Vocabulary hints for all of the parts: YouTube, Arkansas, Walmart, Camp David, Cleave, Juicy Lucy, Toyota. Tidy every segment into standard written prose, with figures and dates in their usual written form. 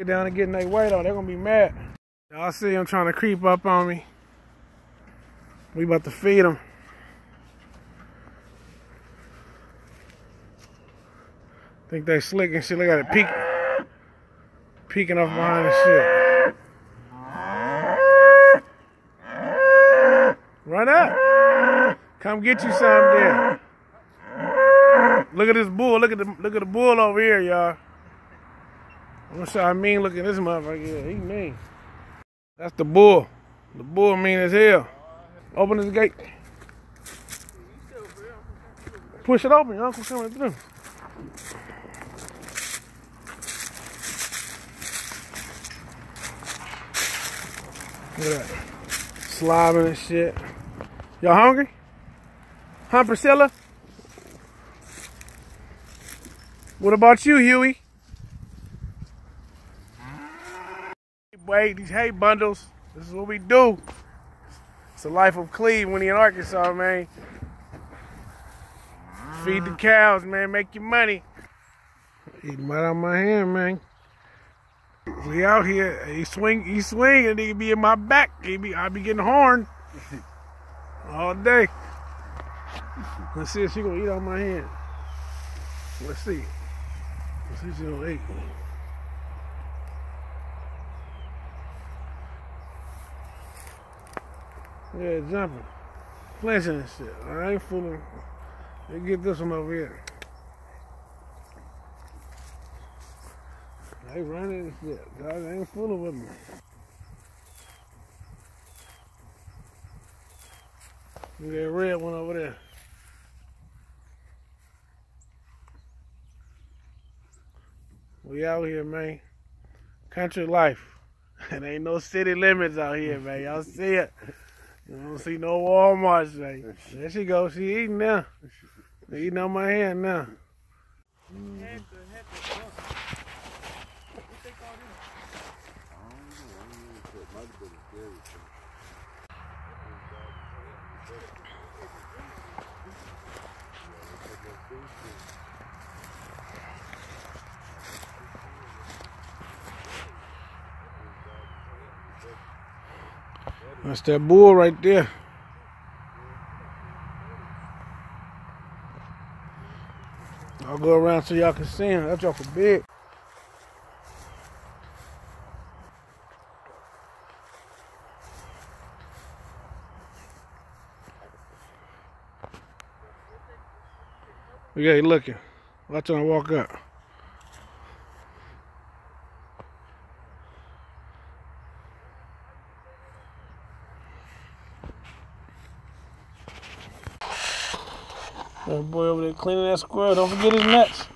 get down and getting their weight on. They're gonna be mad. Y'all see them trying to creep up on me. We about to feed them. Think they slick and shit. They got it peeking up behind the shit. Run up. Come get you some there. Look at this bull. Look at the bull over here, y'all. I'm gonna show how mean looking this motherfucker is. He mean. That's the bull. The bull mean as hell. Open this gate. Push it open. Your uncle coming through. Look at that. Slobbing and shit. Y'all hungry? Huh, Priscilla? What about you, Huey? Wait, these hay bundles. This is what we do. It's the life of Cleve when he in Arkansas, man. Feed the cows, man. Make your money. Eating right out of my hand, man. We out here. He swing, and he be in my back. I be getting horned all day. Let's see if she gonna eat out my hand. Let's see. Let's see if she gonna eat. Yeah, jumping. Flashing and shit. I ain't fooling. Let's get this one over here. They running and shit. Dog, I ain't fooling with me. Look at that red one over there. We out here, man. Country life. It ain't no city limits out here, man. Y'all see it. You don't see no Walmart today. There she goes. She eating now. She eating on my hand now. That's that bull right there. I'll go around so y'all can see him. That joker big. We got you looking. Watch him walk up. That boy over there cleaning that squirrel. Don't forget his nuts.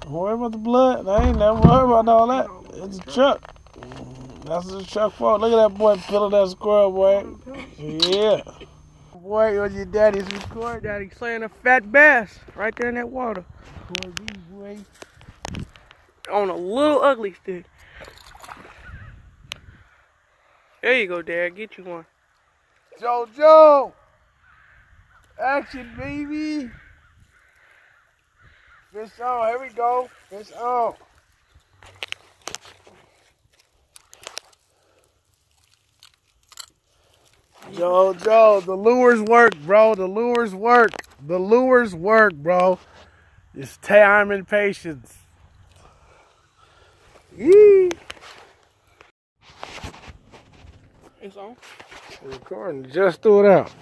Don't worry about the blood. I ain't never worried about all that. It's a truck. That's what the truck for. Look at that boy peeling that squirrel, boy. Yeah. Boy, your daddy's recording. Daddy's playing a fat bass right there in that water. Boy. On a little ugly stick. There you go, Dad. Get you one. JoJo! Action, baby! Fish on. Here we go. Fish on. JoJo, the lures work, bro. The lures work. The lures work, bro. It's time and patience. Yee! It's on. Recording. Just threw it out.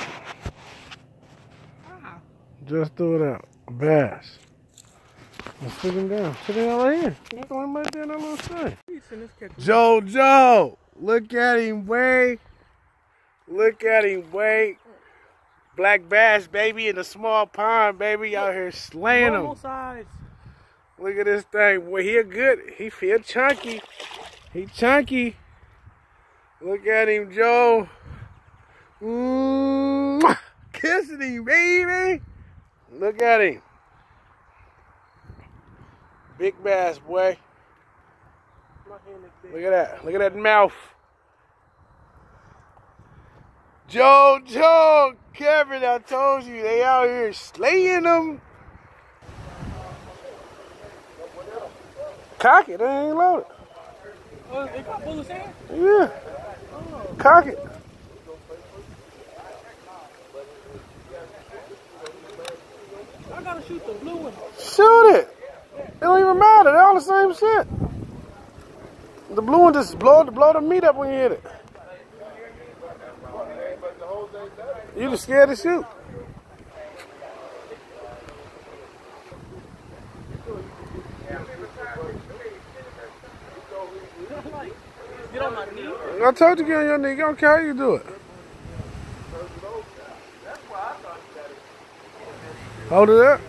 Ah. Just threw it out. Bass. Let's sit him down. Sit him right here. Look at him right there in that little sun. JoJo! Look at him, way. Look at him, way. Black bass, baby, in a small pond, baby. Out here slaying him. Size. Look at this thing. Well, he good. He feel chunky. He chunky. Look at him, Joe. Kissing him, baby. Look at him. Big bass, boy. Look at that. Look at that mouth. Joe, Kevin, I told you, they out here slaying them. Cock it, they ain't loaded. Oh, they got bullets in? Yeah. Oh. Cock it. I gotta shoot the blue one. Shoot it. It don't even matter. They're all the same shit. The blue one just blow the meat up when you hit it. You just scared to shoot. Get on my knee. I told you get on your knee. I don't care how you do it. Hold it up.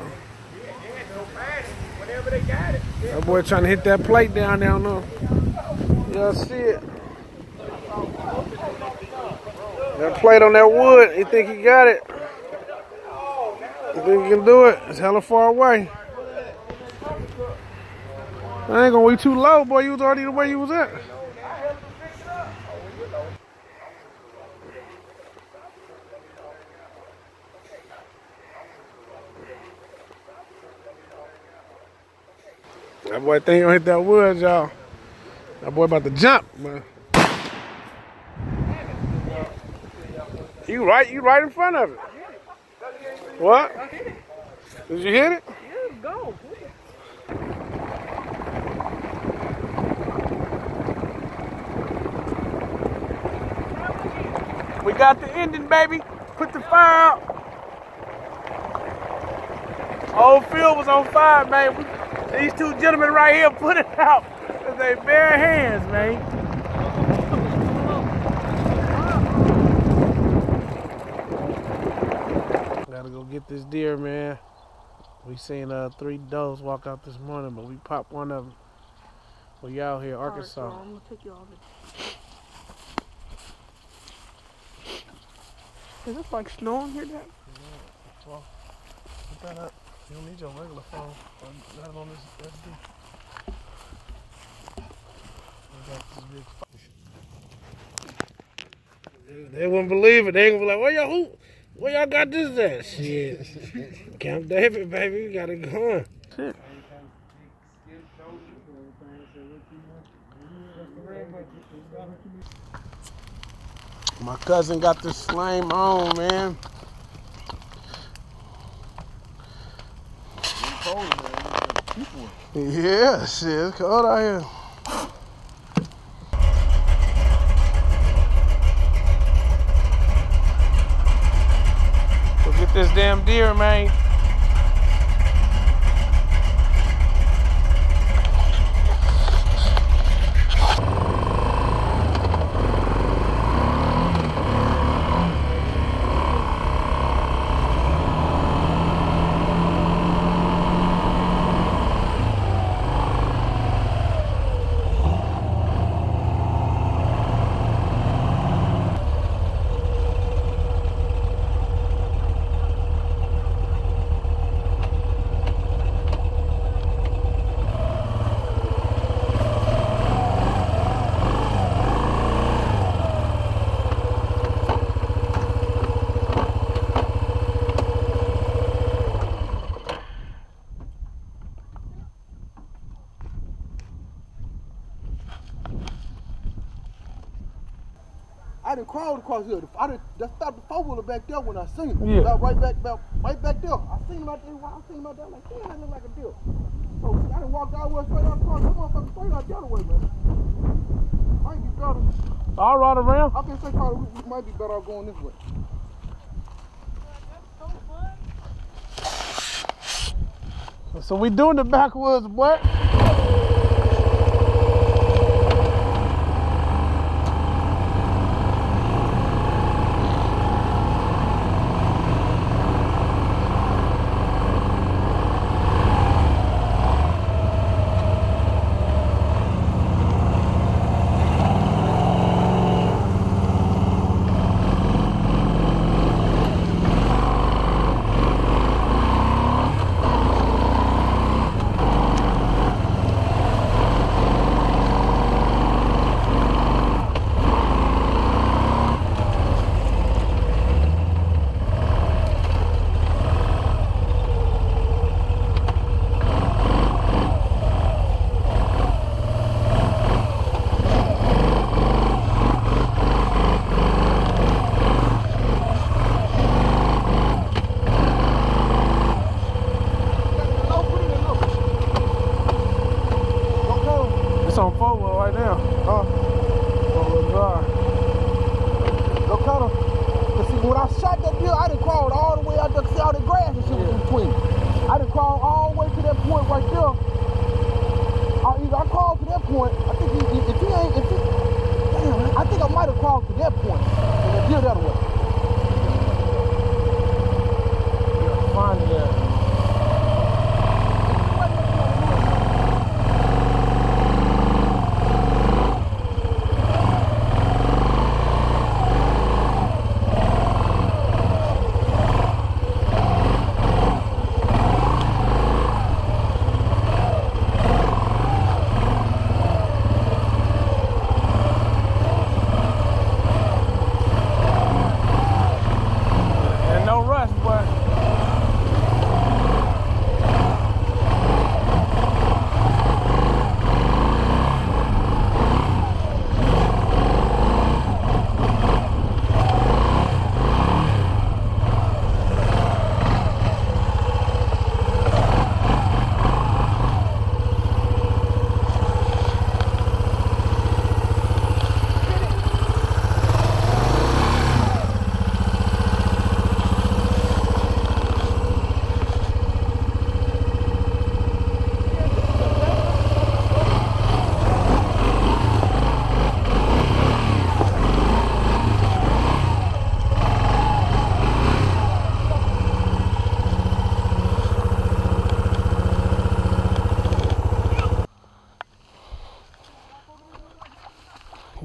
That boy trying to hit that plate down there. I don't know. Y'all see it. That plate on that wood, he think he got it. He think he can do it. It's hella far away. I ain't gonna be too low, boy. You was already the way you was at. That boy think he gonna hit that wood, y'all. That boy about to jump, man. You right in front of it. What? Did you hit it? Yeah, go. We got the ending, baby. Put the fire out. Old field was on fire, man. These two gentlemen right here put it out with their bare hands, man. Gotta go get this deer, man. We seen 3 does walk out this morning, but we popped one of them. We out here, Arkansas. All right, I'm gonna pick you all this. Is it like snow in here, Dad? Yeah, well, put that up. You don't need your regular phone. Not on this SD. We got this big fight. They wouldn't believe it. They gonna be like, where y'all who? Where y'all got this at? Shit. Camp David, baby. We got it going. Shit. My cousin got this slime on, man. It's cold, man. Yeah, shit. It's cold out here. This damn deer, man. I done crawled across here. I done stopped the 4-wheeler back there when I seen him. Yeah. Right back there. I seen him out there. I seen him out there like, damn, that look like a deer. So see, I done walked all the way straight out across. That motherfucker straight out the other way, man. Might be better. All right around. I can say, Carter, we might be better off going this way. That's so fun. So we doing the backwoods, boy. Dude, I shot that deer, I done crawled all the way out there, see all the grass and shit was in between. I done crawled all the way to that point right there. I crawled to that point, I think I think I might have crawled to that point. And the deer that way. You're fine there.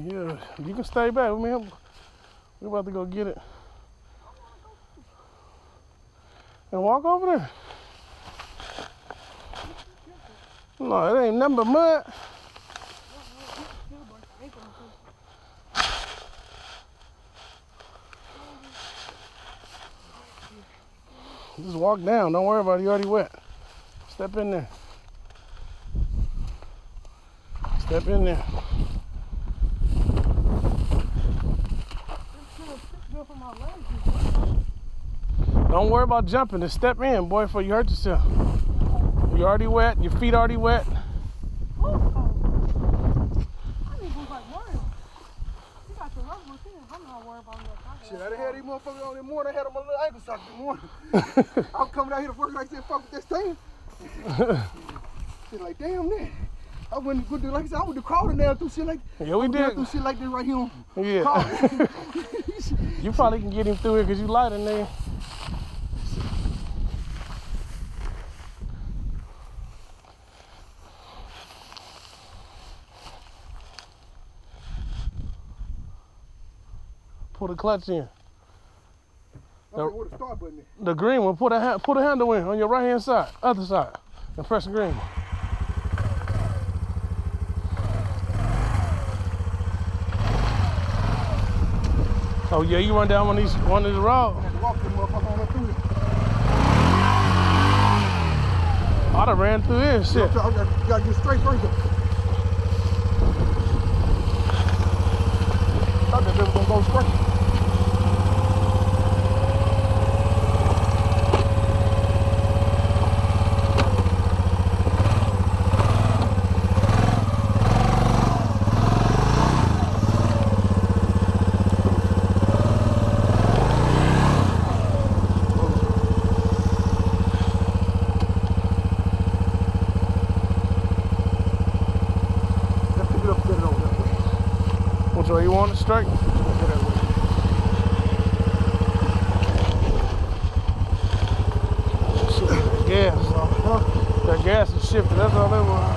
Yeah, you can stay back with me. We're about to go get it. And walk over there. No, it ain't nothing but mud. Just walk down. Don't worry about it. You're already wet. Step in there. Step in there. Don't worry about jumping, just step in, boy, before you hurt yourself. You're already wet, your feet already wet. Shit, I done had these motherfuckers on this morning, I had them on little ankle socks this morning. I'm coming out here to work like I said, fuck with this thing. Shit, like, damn, man. I wouldn't go do like I would do crawling down through shit like that. Yeah, we did. Through shit like this right here on yeah. You probably can get him through here because you light in there. Pull the clutch in. The green one, pull the handle in on your right hand side, other side, and press the green one. Oh yeah, you run down one of these roads. I done ran through here, shit. You gotta get straight through here. I thought that they were gonna go straight. So you want it straight? Gas. Huh? That gas is shifted, that's all that was.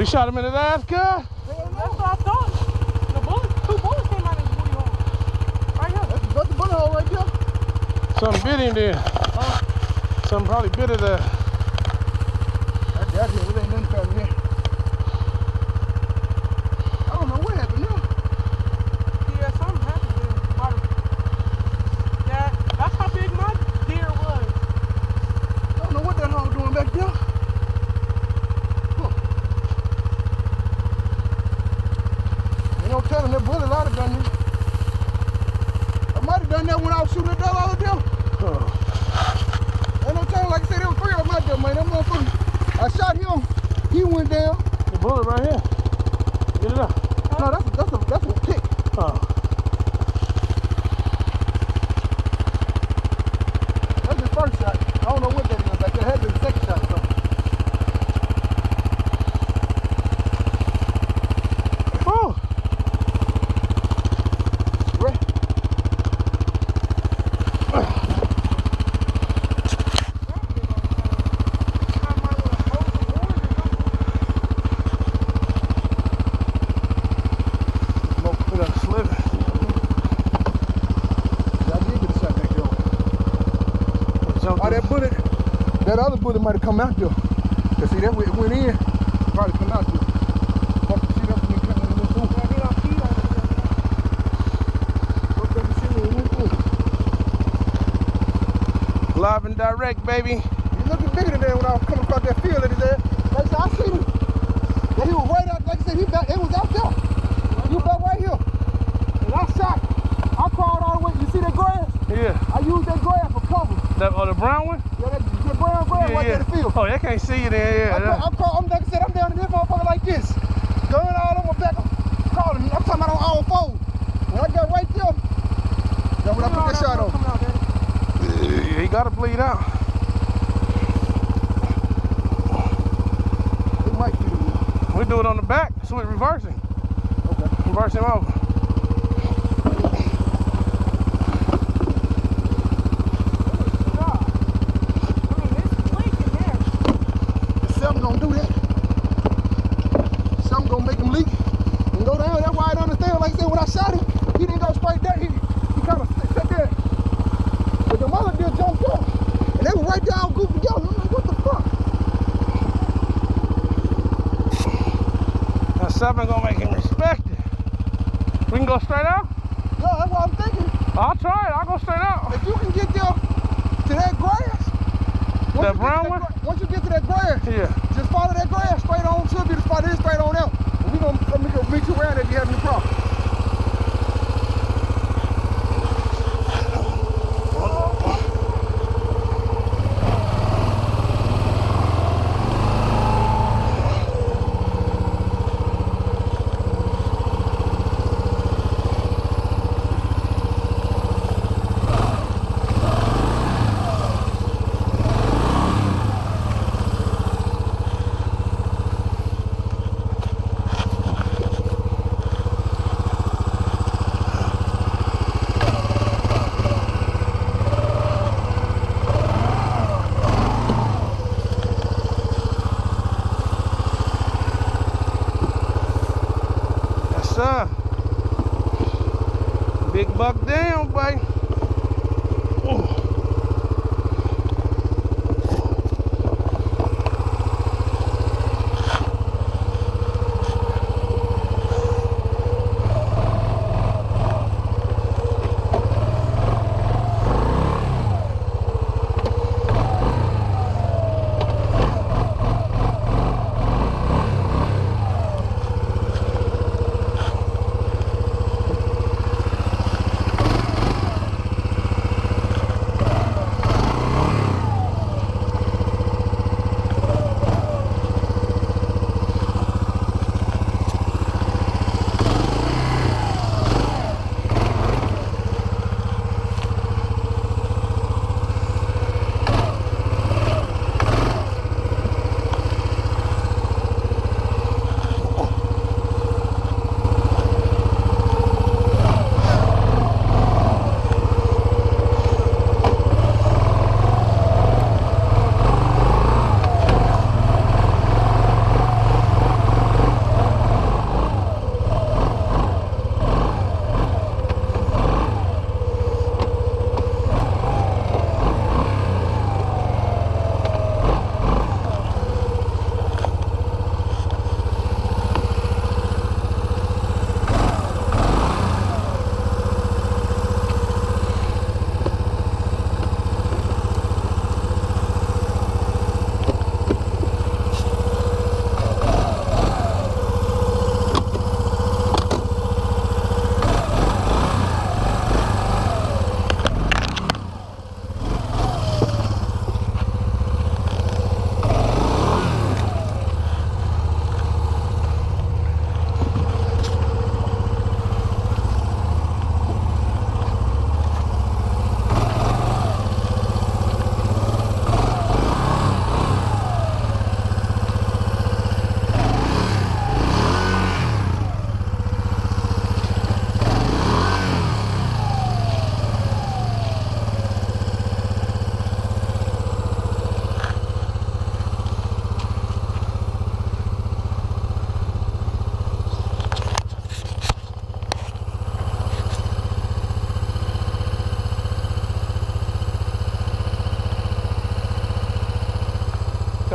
We shot him in Alaska. That's what I thought. The bullet, two bullets came out of his booty hole. Right here. That's the bullet hole right there. Something bit him then. Something probably bit of the... That's it. It ain't nothing from here. I don't know what happened here. Yeah, something happened to the water. Yeah, that's how big my deer was. I don't know what that hog doing back there. Huh. Ain't no telling that bullet I'd have done this. I might have done that when I was shooting at that other deer. Huh. Ain't no telling, like I said, there were three of them out there, man. That motherfucker. I shot him, he went down. The bullet right here. Get it up. No, that's a pick. Huh. That's his first shot. I don't know what that is. Like that had been the second shot or something. Whoa. Right. That other bullet might have come out there. Cause see, that way it went in, probably come out there. Fucking shit up and then coming in the food. Live and direct, baby. He looking bigger than that when I was coming across that field at his ass. Like I said, I seen him. But he was right out, like I said, it was out there. You about right here. And I shot. I crawled all the way. You see that grass? Yeah. I used that grass for cover. That, the brown one? Yeah, that brown bread right there in the field. Oh, they can't see you there. Yeah, I'm like I said, I'm down in this motherfucker like this. Gun all over my back. I'm calling me. I'm talking about on all fours. When I got right there, that's when I put that shot on. He got to bleed out. It might be. We do it on the back, so it's reversing. Okay. Reverse him over. Something gonna make him respect it. We can go straight out? Yeah, that's what I'm thinking. I'll try it, I'll go straight out. If you can get there to that grass, that brown one? Once you get to that grass, yeah. Just follow that grass straight on, should be the spot it is straight on out. And we're gonna meet you around if you have any problem.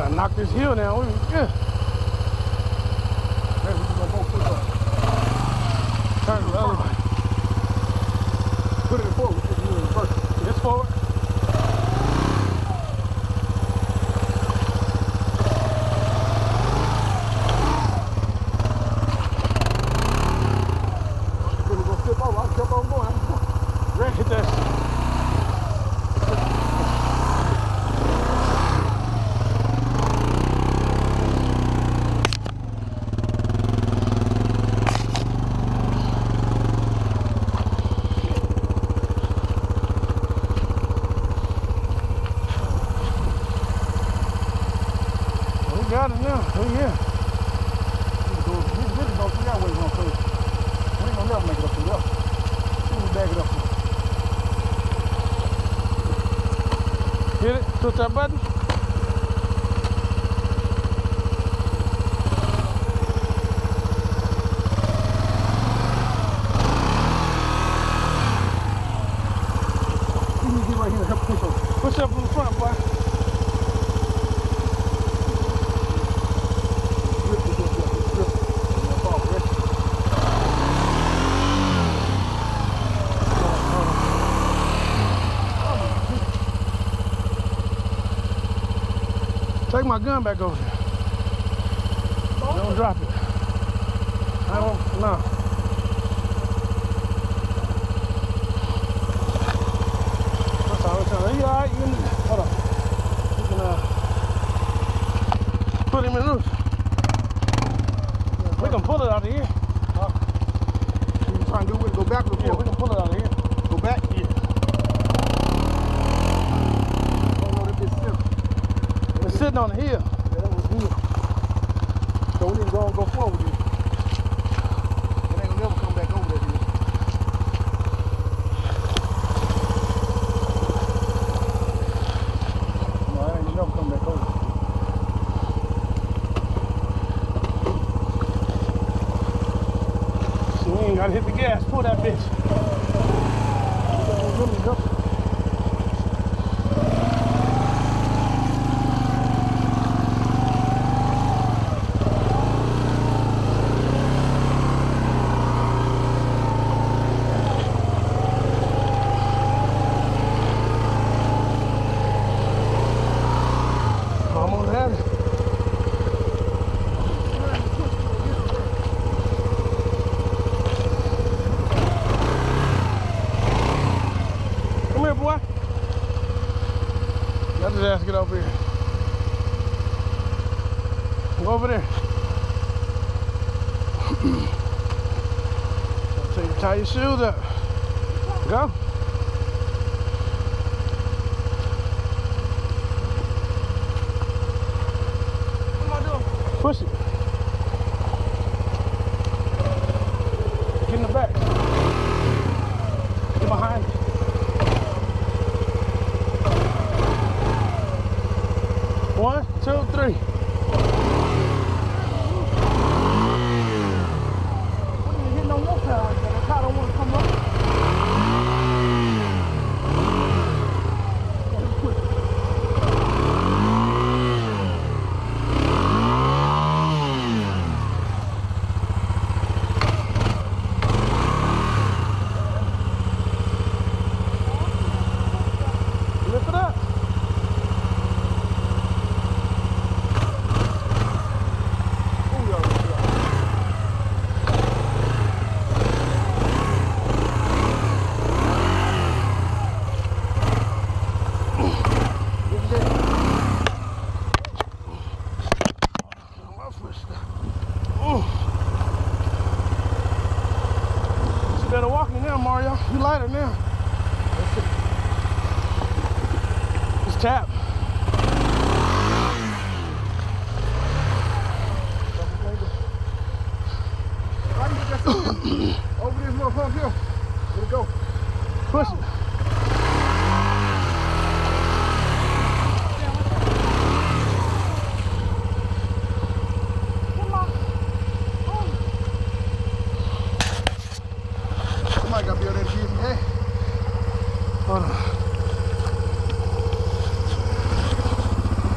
gotta knock this hill down. Yeah. Maybe we gonna go push up. Turn it over. Put it forward. It's forward. Hit that button. You need to get right here and help push up. Push up in the front, boy. Take my gun back over there. Don't drop it. I don't, no. That's all I'm trying. You all right? You can, hold on. You can put him in loose. We can pull it out of here. You trying to do it? Go back before. Yeah, we can pull it out of here. Go back? Yeah. Sitting on the hill. Yeah, that was good. So we need to go forward here. It ain't gonna never come back over that hill. No, it ain't never come back over. So we ain't gotta hit the gas. Pull that bitch. Get over here. Go over there. So you tie your shoes up. Go. What am I doing? Push it. Get in the back. Get behind it. One, two, three. We didn't hit no more power. The car don't want to come up. You lighter now. Just tap. Over this motherfucker here. Let it go. Push it.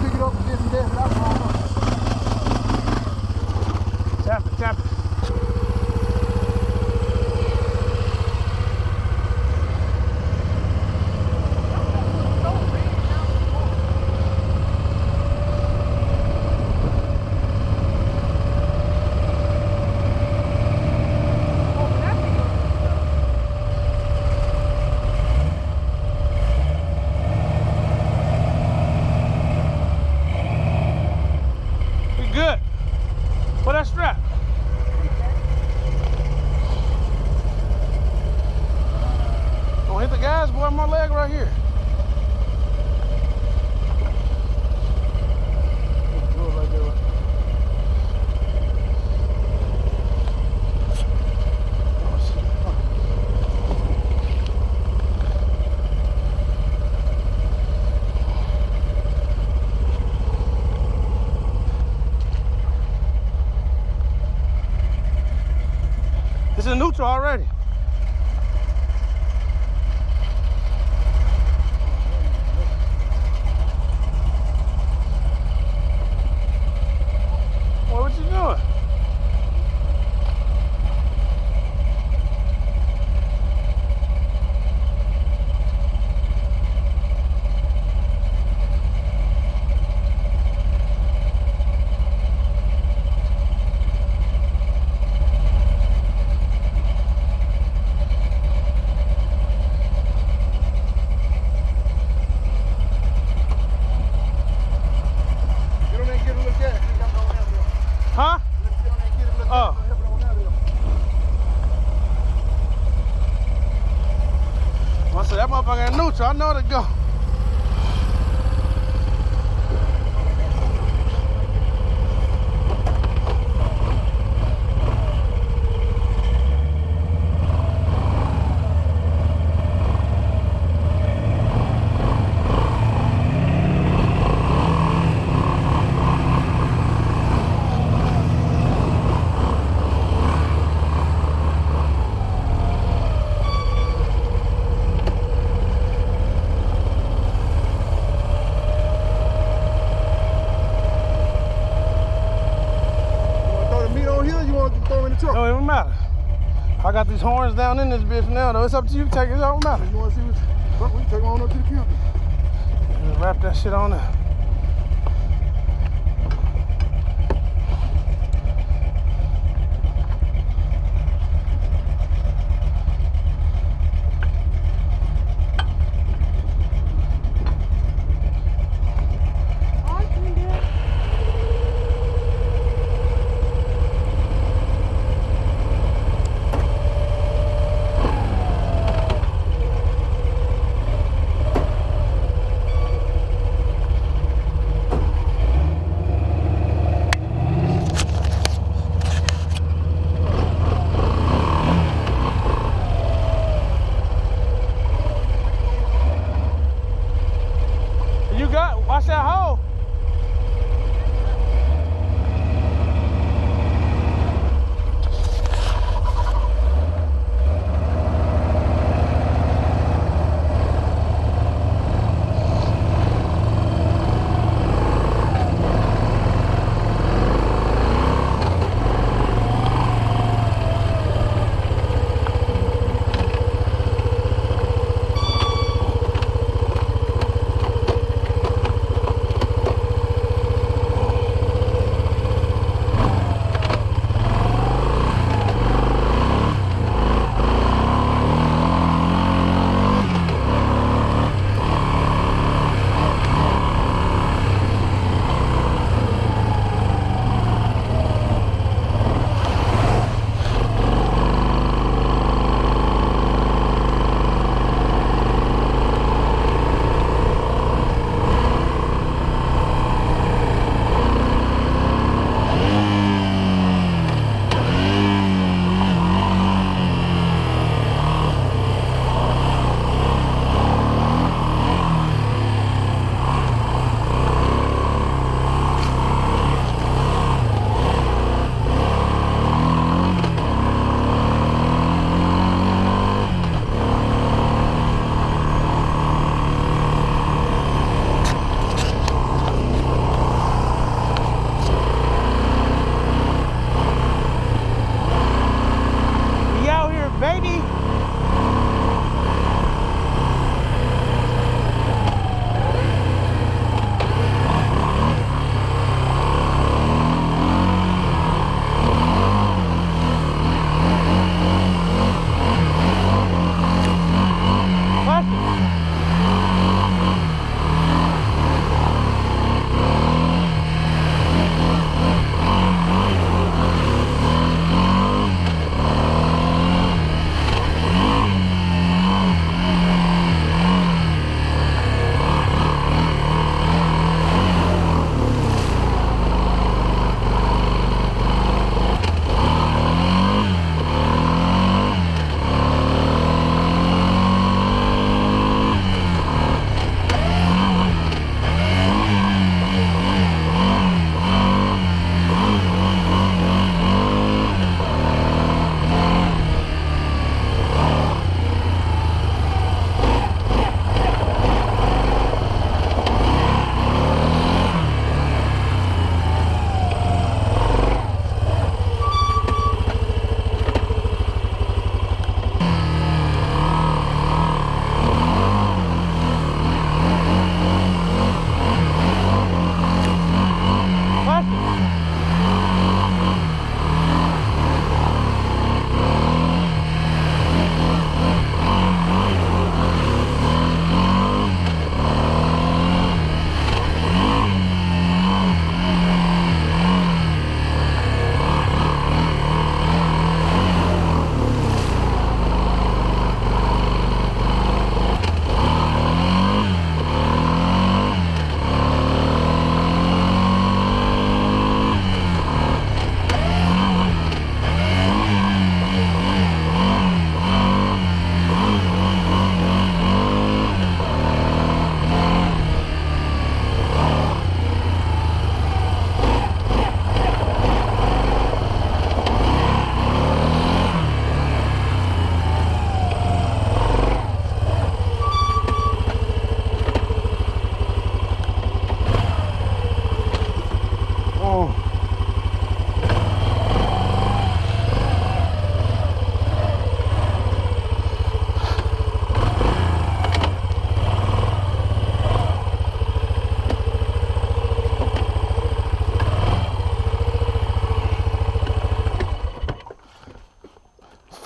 Pick it up and get some death. potential already. Boy, what you doing? I know to go. Got these horns down in this bitch now though. It's up to you. Take it out. You want to see what we take on up to the camp? Just wrap that shit on up.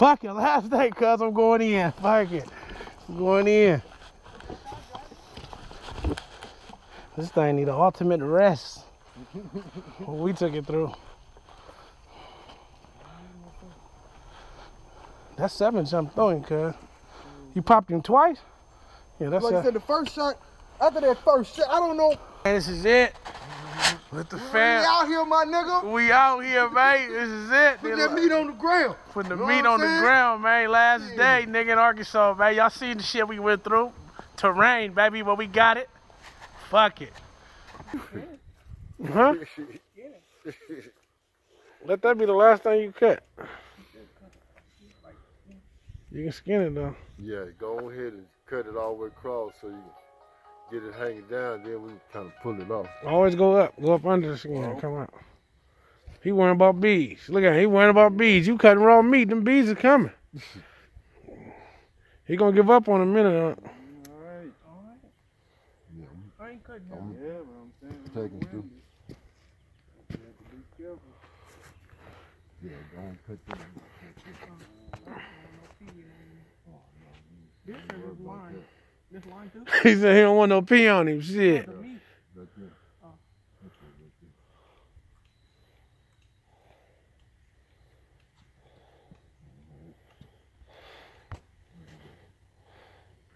Fuck it, last day, cuz I'm going in. Fuck it. I'm going in. This thing need an ultimate rest. Well, we took it through. That seven jumped on, cuz. You popped him twice? Yeah, that's like I said, the first shot, after that first shot, I don't know. And this is it. With the fam. We out here, my nigga. We out here, man. This is it. Put that meat on the ground. Putting the meat on the ground, man. Last day, nigga, in Arkansas, man. Y'all seen the shit we went through. Terrain, baby, but we got it. Fuck it. Huh? Yeah. Let that be the last thing you cut. You can skin it, though. Yeah, go ahead and cut it all the way across so you can get it hanging down, then we kind of pull it off. Always go up under the skin and come out. He worrying about bees. Look at him, he worrying about bees. You cutting raw meat, them bees are coming. He gonna give up on a minute. Alright, alright. Yeah, I ain't cutting down. Yeah, but I'm saying. Taking through. You have to be careful. Yeah, go and cut that. This is mine. This line too? He said he don't want no pee on him, shit. Right there. Oh.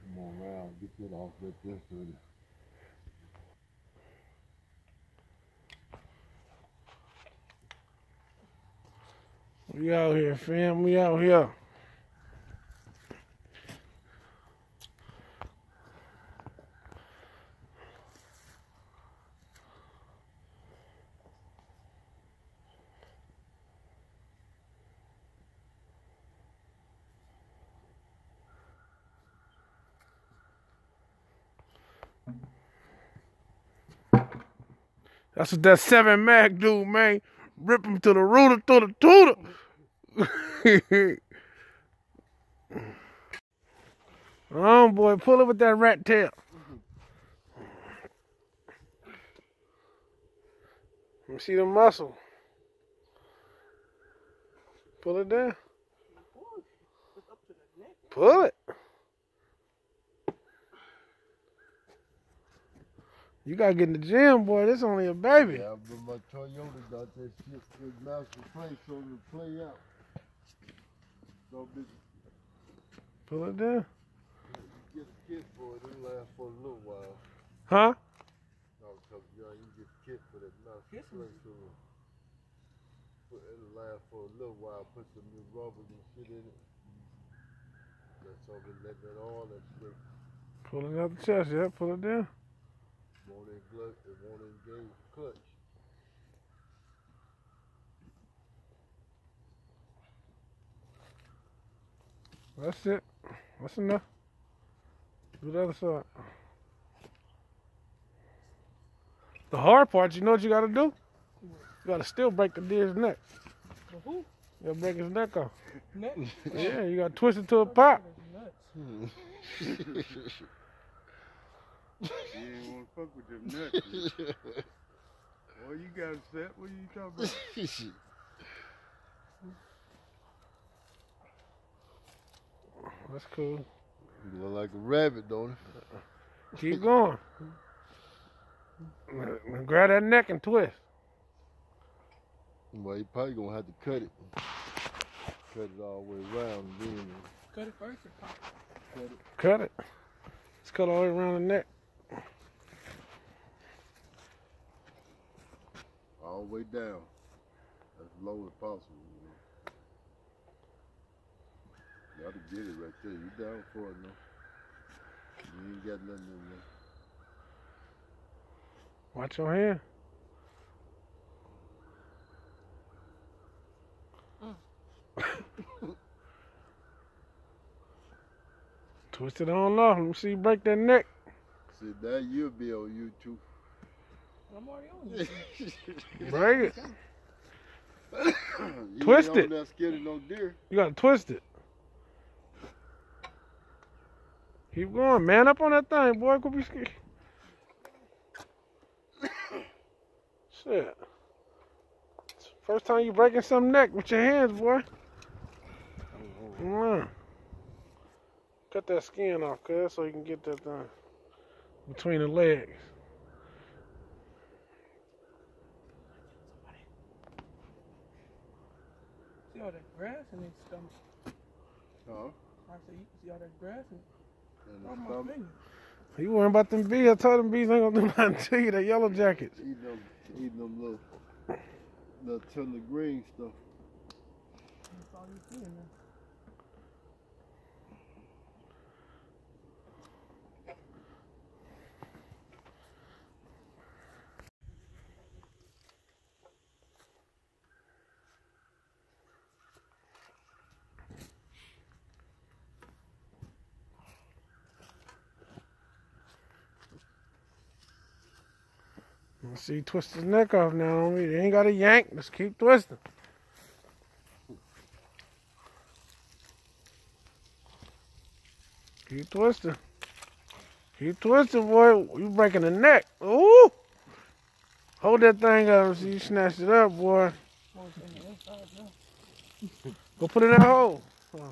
Come on around, get that off right there. We out here, fam. We out here. That's what that 7 mag do, man. Rip him to the rooter, to the tooter. Oh, boy, pull it with that rat tail. Let me see the muscle. Pull it down. Pull it. You gotta get in the gym, boy. This only a baby. Yeah, but my Toyota got that shit with master play, so it'll play out. So busy. Pull it down. You get a kid for it, it'll last for a little while. Huh? No, because y'all, you get a kid for that master play, so it'll last for a little while. Put some new rubber and shit in it. That's all. Let that all that shit. Pulling out the chest, yeah. Pull it down. Won't engage, it won't engage the clutch. That's it. That's enough. Do the other side. The hard part, you know what you gotta do? You gotta still break the deer's neck. Who? You gotta break his neck off. Neck? Yeah, you gotta twist it to a pop. You ain't want to fuck with them nuts. Boy, you got upset. What are you talking about? That's cool. You look like a rabbit, don't it? Keep going. Grab that neck and twist. Well, you probably going to have to cut it. Cut it all the way around. Then cut it first or pop it? Cut it. Cut it. It's cut all the way around the neck. All the way down, as low as possible. You gotta get it right there. You down for it, no? You ain't got nothing in there. Watch your hand. Twist it on off. Let me see you break that neck. See, now you'll be on YouTube. I'm already on YouTube. Break it. Twist it. Not scared of no deer. You gotta twist it. Keep going, man. Up on that thing, boy. Could be scared. Shit. First time you breaking some neck with your hands, boy. Mm. Cut that skin off, cuz, so you can get that thing between the legs. See all that grass in his stomach? Uh-huh. I said, you see all that grass in my fingers. You worrying about them bees? I told them bees ain't gonna do nothing to you, that yellow jackets. Eating them little tender green stuff. That's all you see in there. See, he twists his neck off now. He ain't got to yank. Just keep twisting. Keep twisting. Keep twisting, boy. You breaking the neck. Ooh! Hold that thing up. See, you snatched it up, boy. Go put it in that hole. Oh.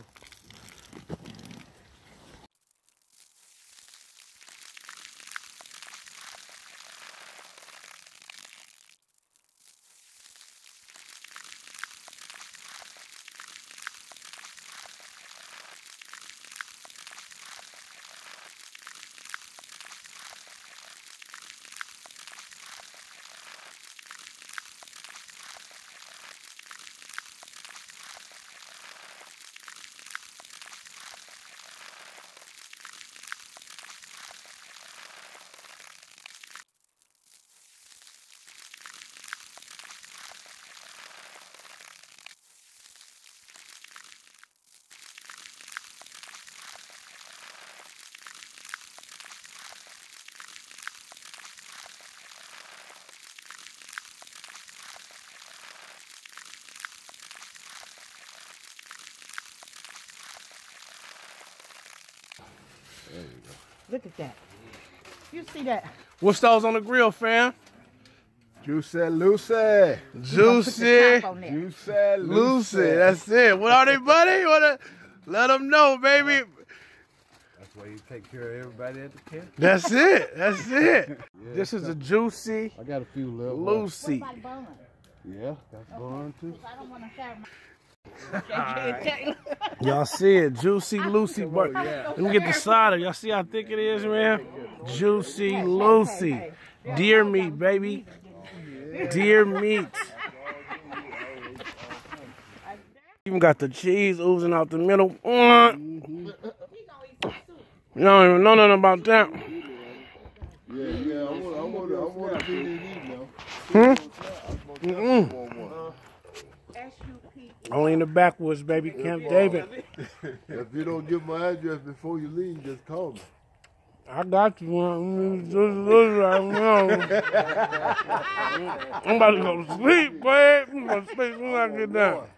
There you go. Look at that. You see that? What's those on the grill, fam? Juicy Lucy. Juicy. Juicy Lucy. That's it. What are they, buddy? Let them know, baby. That's why you take care of everybody at the camp. That's it. That's it. Yeah, this is a Juicy. I got a few little Lucy. What about bun? Yeah, that's bun too. I don't want to have my... Y'all right. See it, Juicy Lucy. Let me get the cider. Y'all see how thick it is, man? Juicy Lucy. Deer meat, baby. Deer meat. Even got the cheese oozing out the middle. You don't even know nothing about that. Yeah, I want to do this now. Only in the backwoods, baby. Camp David. If you don't give my address before you leave, just call me. I got you. I'm about to go to sleep, babe. I'm going to sleep soon as I get down.